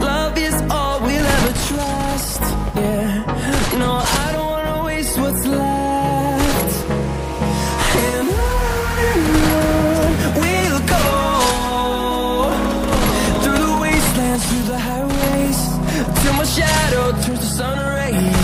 love is all we'll ever trust. Yeah, no, I don't wanna waste what's left. And on we'll go, through the wastelands, through the highways, till my shadow turns to sun rays.